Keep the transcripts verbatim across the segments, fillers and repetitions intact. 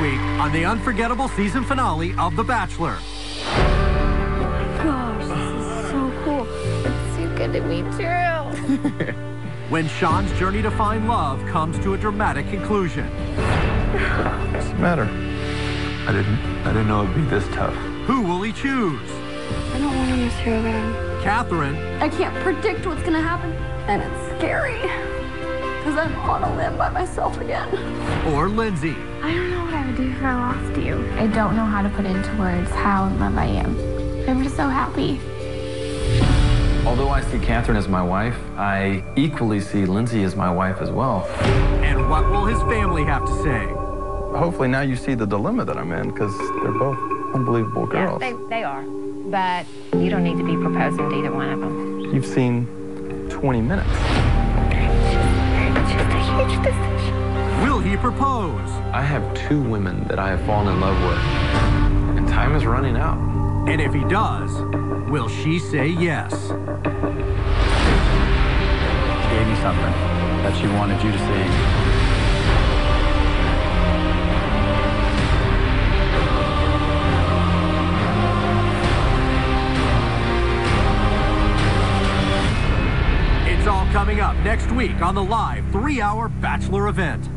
week on the unforgettable season finale of The Bachelor. Oh gosh, this is so cool. It's so good to meet you. When Sean's journey to find love comes to a dramatic conclusion. What's the matter? I didn't, I didn't know it'd be this tough. Who will he choose? I don't want to miss her again. Catherine. I can't predict what's going to happen, and it's scary. Because I'm on a limb by myself again. Or Lindsay. I don't know what I would do if I lost you. I don't know how to put into words how in love I am. I'm just so happy. Although I see Catherine as my wife, I equally see Lindsay as my wife as well. And what will his family have to say? Hopefully now you see the dilemma that I'm in, because they're both unbelievable girls. Yeah, they, they are. But you don't need to be proposing to either one of them. You've seen twenty minutes. Will he propose? I have two women that I have fallen in love with, and time is running out. And if he does, will she say yes? She gave me something that she wanted you to see. It's all coming up next week on the live three-hour Bachelor event.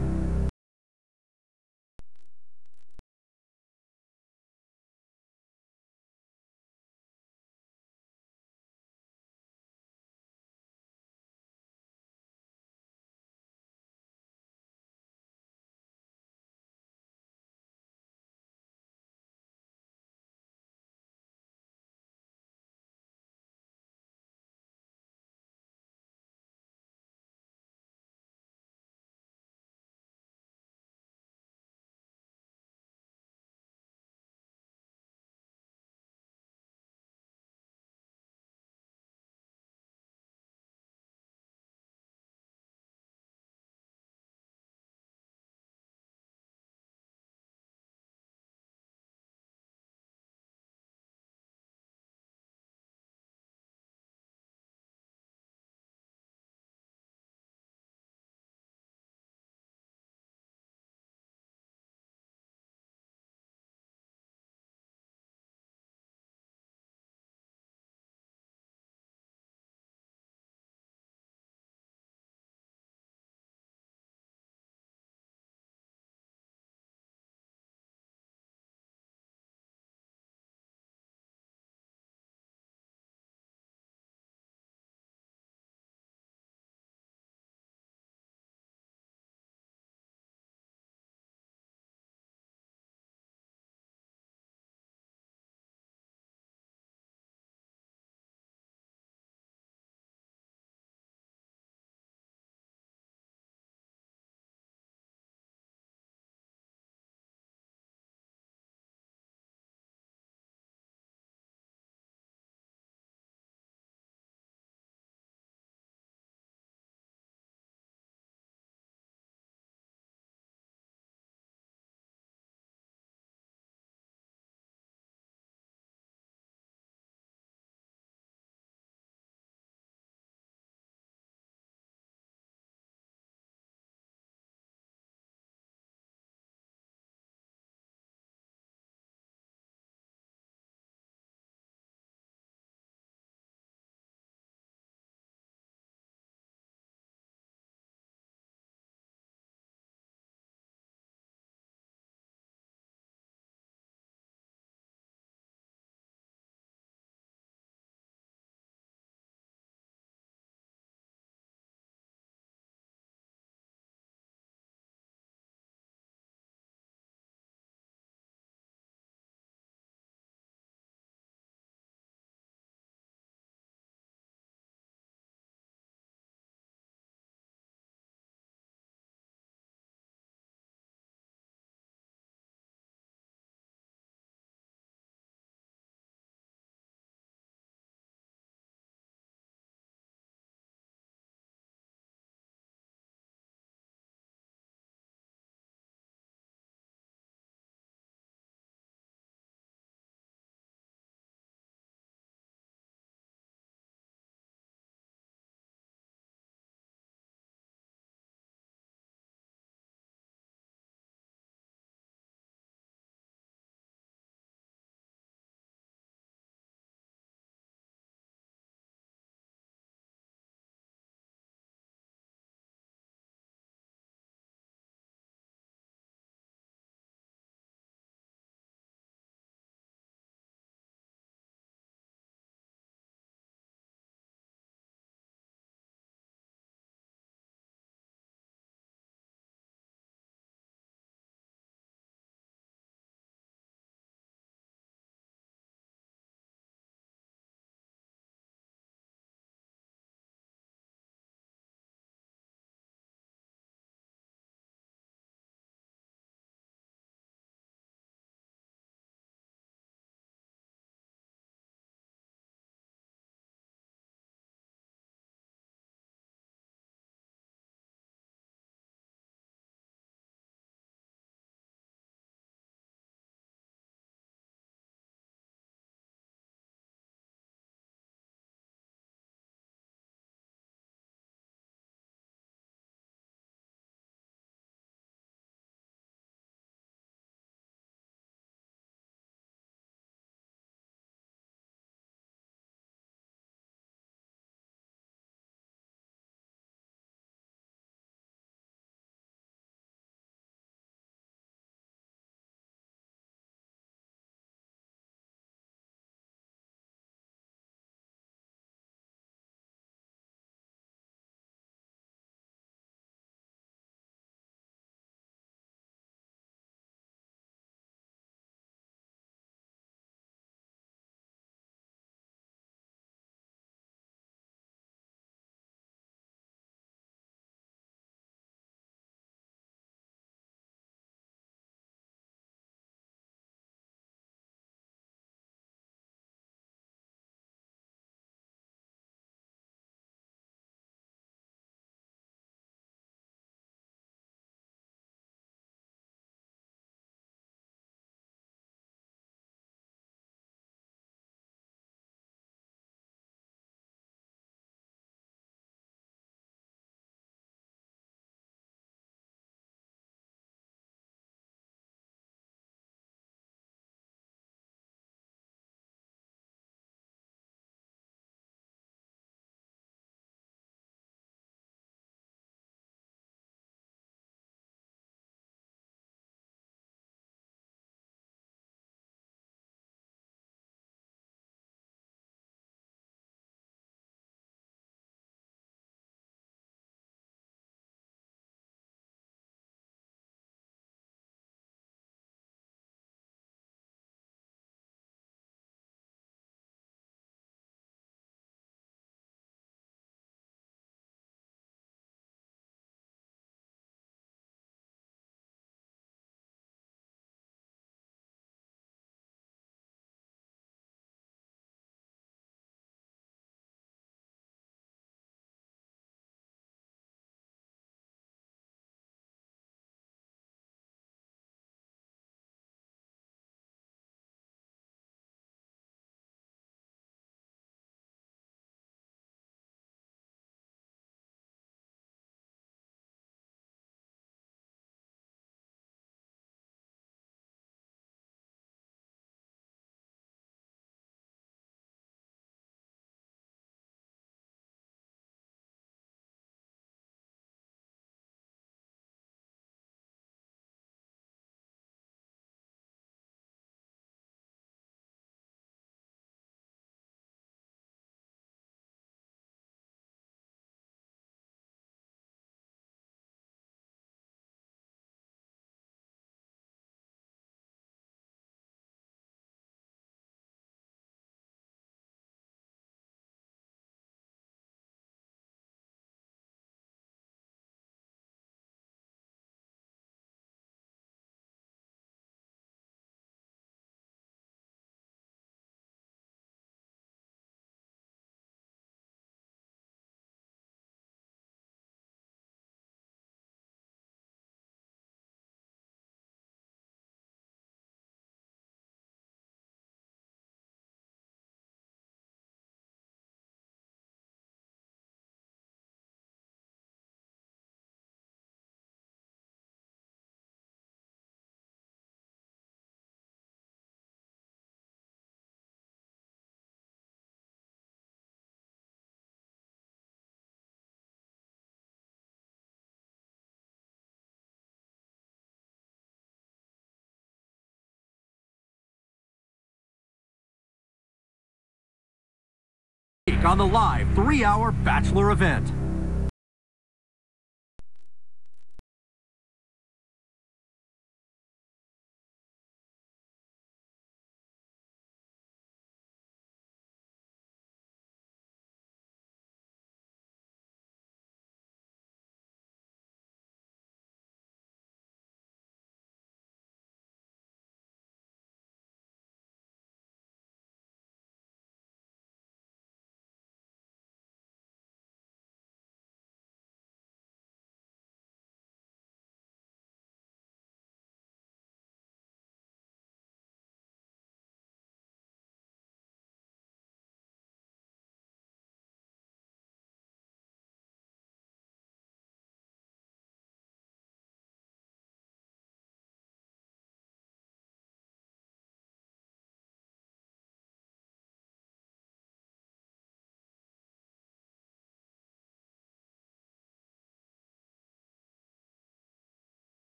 back on the live three-hour Bachelor event.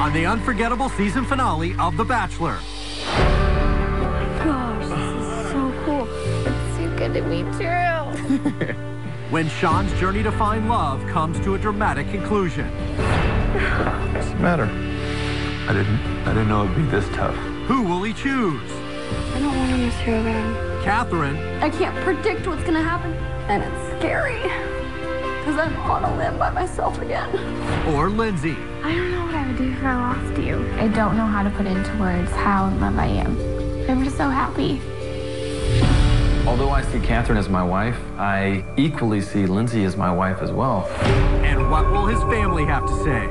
On the unforgettable season finale of The Bachelor. Oh gosh, this is so cool. It's so good to be true. When Sean's journey to find love comes to a dramatic conclusion. What's the matter? I didn't, I didn't know it'd be this tough. Who will he choose? I don't want to miss her again. Catherine. I can't predict what's going to happen, and it's scary. Because I'm on a limb by myself again. Or Lindsay. I don't know what I would do if I lost you. I don't know how to put into words how in love I am. I'm just so happy. Although I see Catherine as my wife, I equally see Lindsay as my wife as well. And what will his family have to say?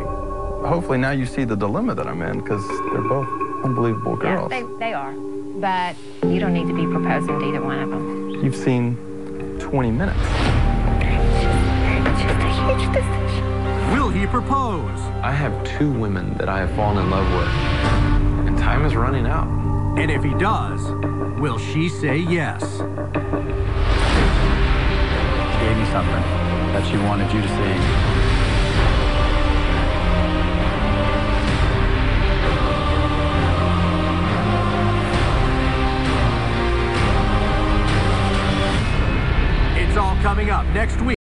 Hopefully now you see the dilemma that I'm in, because they're both unbelievable girls. Yeah, they, they are. But you don't need to be proposing to either one of them. You've seen twenty minutes. Will he propose? I have two women that I have fallen in love with, and time is running out. And if he does, will she say yes? She gave me something that she wanted you to see. It's all coming up next week.